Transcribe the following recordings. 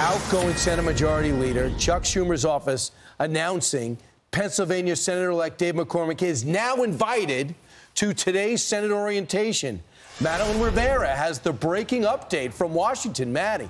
outgoing Senate Majority Leader Chuck Schumer's office announcing Pennsylvania Senator-elect Dave McCormick is now invited to today's Senate orientation. Madeleine Rivera has the breaking update from Washington. Maddie.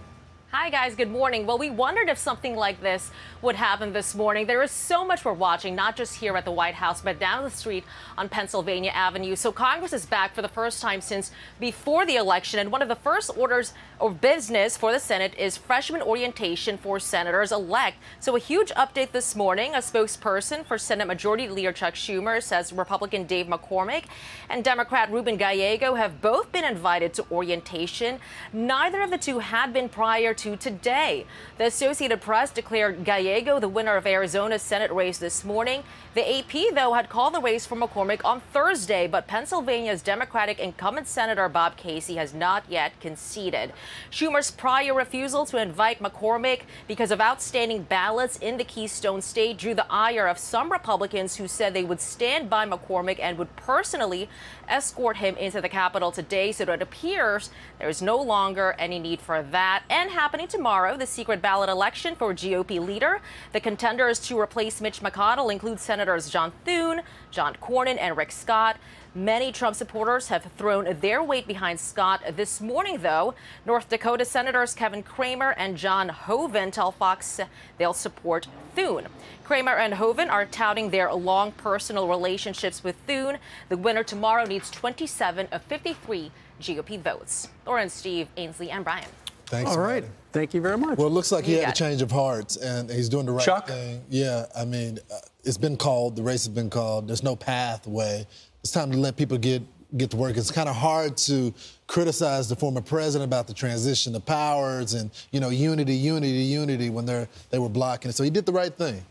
Hi, guys. Good morning. Well, we wondered if something like this would happen this morning. There is so much we're watching, not just here at the White House, but down the street on Pennsylvania Avenue. So Congress is back for the first time since before the election. And one of the first orders of business for the Senate is freshman orientation for senators-elect. So a huge update this morning. A spokesperson for Senate Majority Leader Chuck Schumer says Republican Dave McCormick and Democrat Ruben Gallego have both been invited to orientation. Neither of the two had been prior to today. The Associated Press declared Gallego the winner of Arizona's Senate race this morning. The AP, though, had called the race for McCormick on Thursday, but Pennsylvania's Democratic incumbent Senator Bob Casey has not yet conceded. Schumer's prior refusal to invite McCormick because of outstanding ballots in the Keystone State drew the ire of some Republicans who said they would stand by McCormick and would personally escort him into the Capitol today. So it appears there is no longer any need for that. And happening tomorrow, the secret ballot election for GOP leader. The contenders to replace Mitch McConnell include Senators John Thune, John Cornyn, and Rick Scott. Many Trump supporters have thrown their weight behind Scott. This morning, though, North Dakota Senators Kevin Cramer and John Hoeven tell Fox they'll support Thune. Cramer and Hoeven are touting their long personal relationships with Thune. The winner tomorrow needs 27 of 53 GOP votes. Lauren, Steve, Ainsley, and Brian. Thanks. All right. Maddie. Thank you very much. Well, it looks like he had a change of hearts, and he's doing the right thing. Yeah, I mean, it's been called. The race has been called. There's no pathway. It's time to let people get to work. It's kind of hard to criticize the former president about the transition of powers and, you know, unity when they were blocking it. So he did the right thing.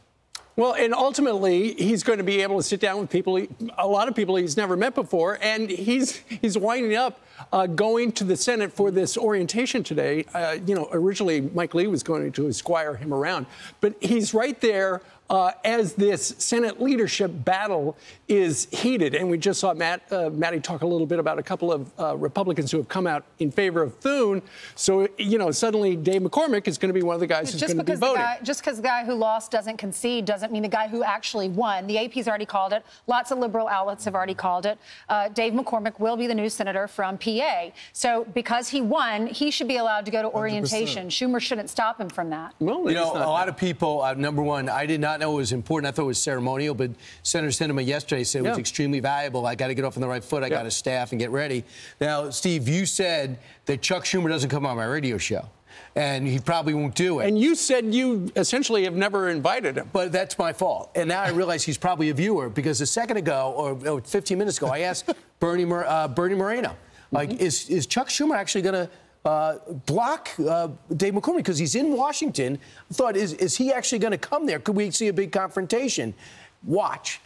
Well, and ultimately, he's going to be able to sit down with people, a lot of people he's never met before, and he's winding up going to the Senate for this orientation today. You know, originally Mike Lee was going to esquire him around, but he's right there as this Senate leadership battle is heated. And we just saw Maddie talk a little bit about a couple of Republicans who have come out in favor of Thune. So, you know, suddenly Dave McCormick is going to be one of the guys who's going to be voting. Just because the guy who lost doesn't concede doesn't mean the guy who actually won. The AP's already called it. Lots of liberal outlets have already called it. Dave McCormick will be the new senator from PA. So because he won, he should be allowed to go to orientation. 100%. Schumer shouldn't stop him from that. Well, you know, a lot of people, number one, I did not know it was important. I thought it was ceremonial, but Senator Sinema yesterday said it was extremely valuable. I got to get off on the right foot. I got to staff and get ready. Now, Steve, you said that Chuck Schumer doesn't come on my radio show, and he probably won't do it. And you said you essentially have never invited him. But that's my fault. And now I realize he's probably a viewer, because a second ago, or 15 minutes ago, I asked Bernie Moreno, like, is Chuck Schumer actually going to block Dave McCormick because he's in Washington? I thought, is he actually going to come there? Could we see a big confrontation? Watch.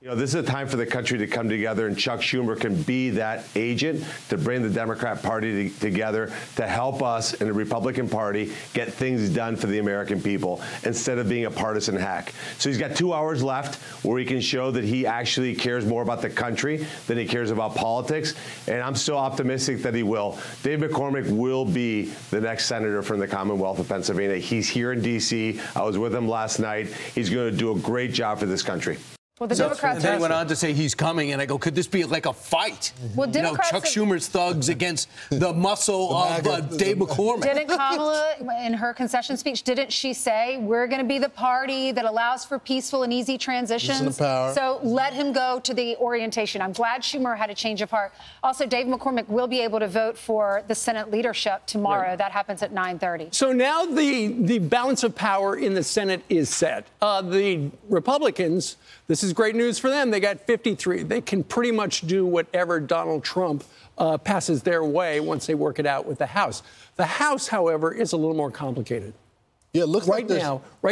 You know, this is a time for the country to come together, and Chuck Schumer can be that agent to bring the Democrat Party together to help us and the Republican Party get things done for the American people instead of being a partisan hack. So he's got 2 hours left where he can show that he actually cares more about the country than he cares about politics, and I'm so optimistic that he will. Dave McCormick will be the next senator from the Commonwealth of Pennsylvania. He's here in D.C. I was with him last night. He's going to do a great job for this country. Well, the Democrats. They went on to say he's coming, and I go, could this be like a fight? Well, you know, Chuck Schumer's thugs against the muscle of Dave McCormick. Didn't Kamala, in her concession speech, didn't she say we're going to be the party that allows for peaceful and easy transitions? So let him go to the orientation. I'm glad Schumer had a change of heart. Also, Dave McCormick will be able to vote for the Senate leadership tomorrow. That happens at 9:30. So now the balance of power in the Senate is set. The Republicans. This is great news for them. They got 53. They can pretty much do whatever Donald Trump passes their way once they work it out with the House. The House, however, is a little more complicated. Yeah, look, right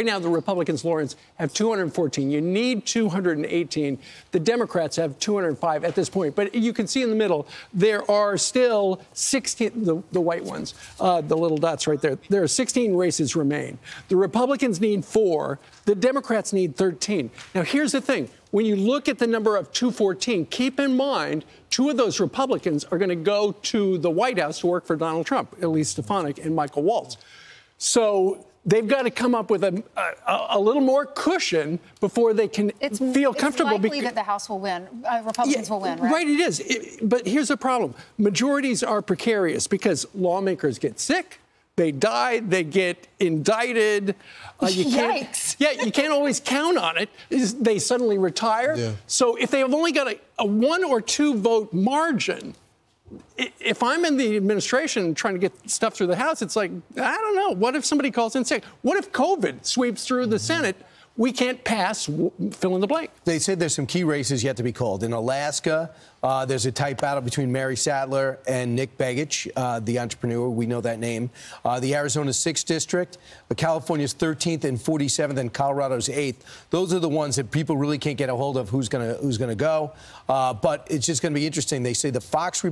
now the Republicans, Lawrence, have 214. You need 218. The Democrats have 205 at this point. But you can see in the middle there are still 16. The white ones, the little dots right there. There are 16 races remain. The Republicans need 4. The Democrats need 13. Now, here's the thing. When you look at the number of 214, keep in mind 2 of those Republicans are going to go to the White House to work for Donald Trump, Elise Stefanik and Michael Waltz. So they've got to come up with a little more cushion before they can feel comfortable. It's likely that the House will win. Republicans will win, right? Right, it is. But here's the problem. Majorities are precarious because lawmakers get sick. They die, they get indicted. Yikes. You can't always count on it. They suddenly retire. Yeah. So if they have only got a 1 or 2 vote margin, if I'm in the administration trying to get stuff through the House, it's like, I don't know. What if somebody calls in sick? What if COVID sweeps through the Senate? We can't pass, fill in the blank. They said there's some key races yet to be called. In Alaska, there's a tight battle between Mary Sadler and Nick Begich, the entrepreneur. We know that name. The Arizona 6th District, California's 13th and 47th, and Colorado's 8th. Those are the ones that people really can't get a hold of who's gonna go. But it's just going to be interesting. They say the Fox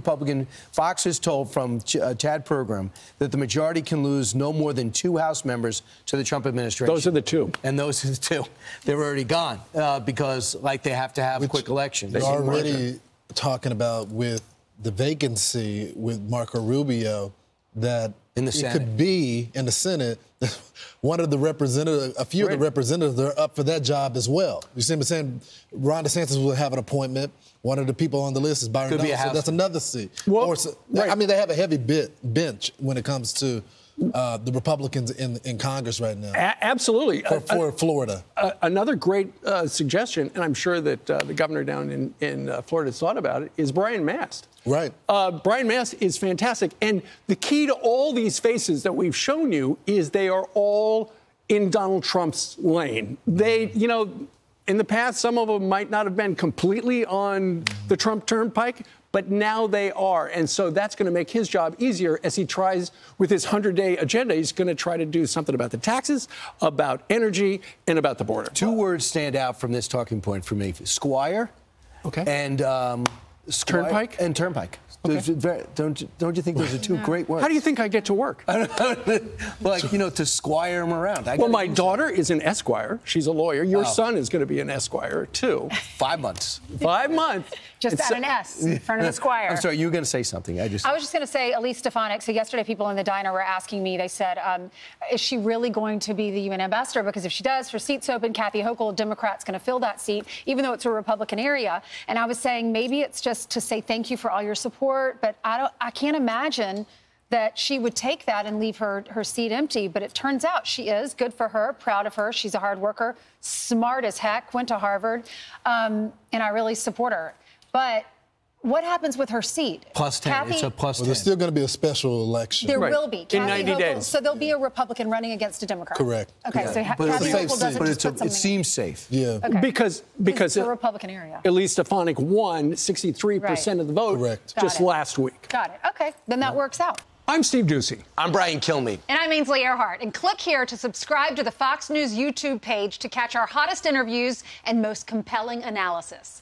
is told from Chad Pergam that the majority can lose no more than 2 House members to the Trump administration. Those are the 2. And those are the 2. They're already gone because, like, they have to have quick elections. They're already talking about with the vacancy with Marco Rubio that in the Senate. Could be in the Senate. One of the representatives, a few of the representatives that are up for that job as well. You see what I'm saying? Ron DeSantis will have an appointment. One of the people on the list is Byron Doss, so that's another seat. Well, I mean, they have a heavy bench when it comes to the Republicans in Congress right now. Absolutely. For Florida. Another great suggestion, and I'm sure that the governor down in Florida has thought about it, is Brian Mast. Right. Brian Mast is fantastic. And the key to all these faces that we've shown you is they are all in Donald Trump's lane. They, you know, in the past, some of them might not have been completely on the Trump turnpike, but now they are. And so that's going to make his job easier as he tries with his 100-day agenda. He's going to try to do something about the taxes, about energy, and about the border. 2 words stand out from this talking point for me. Squire. Okay. And turnpike. And turnpike. Okay. Don't you think those are 2 great words? How do you think I get to work? Like, you know, to squire him around. Well, my daughter is an esquire. She's a lawyer. Your son is going to be an esquire, too. 5 months. 5 months. Just add an S in front of the squire. I'm sorry, you were going to say something. I was just going to say Elise Stefanik. So yesterday people in the diner were asking me, they said, is she really going to be the UN ambassador? Because if she does, her seat's open. Kathy Hochul, a Democrat's going to fill that seat, even though it's a Republican area. And I was saying maybe it's just to say thank you for all your support. But I can't imagine that she would take that and leave her seat empty. But it turns out she is. Good for her. Proud of her. She's a hard worker. Smart as heck. Went to Harvard. And I really support her. But what happens with her seat? +10. Kathy, it's a +10. There's still going to be a special election. There will be. Kathy in 90 Hochul, days. So there'll be a Republican running against a Democrat. Correct. Okay, yeah. So Kathy Hochul doesn't just put something. It seems safe. Yeah. Okay. Because it's a Republican area. Elise Stefanik won 63% of the vote just last week. Got it. Okay, then that works out. I'm Steve Doocy. I'm Brian Kilmeade. And I'm Ainsley Earhardt. And click here to subscribe to the Fox News YouTube page to catch our hottest interviews and most compelling analysis.